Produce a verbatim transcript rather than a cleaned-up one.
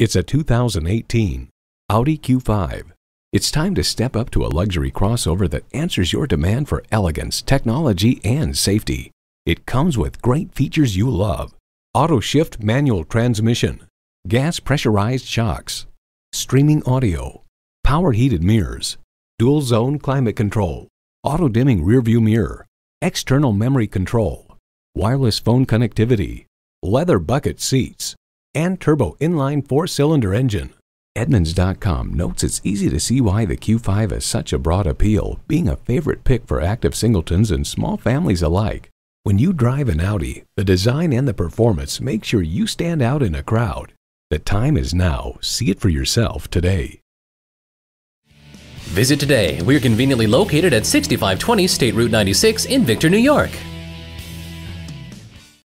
It's a two thousand eighteen Audi Q five. It's time to step up to a luxury crossover that answers your demand for elegance, technology, and safety. It comes with great features you love: auto shift manual transmission, gas pressurized shocks, streaming audio, power heated mirrors, dual zone climate control, auto dimming rearview mirror, external memory control, wireless phone connectivity, leather bucket seats, and turbo inline four-cylinder engine. Edmunds dot com notes it's easy to see why the Q five has such a broad appeal, being a favorite pick for active singletons and small families alike. When you drive an Audi, the design and the performance make sure you stand out in a crowd. The time is now. See it for yourself today. Visit today. We're conveniently located at sixty-five twenty State Route ninety-six in Victor, New York.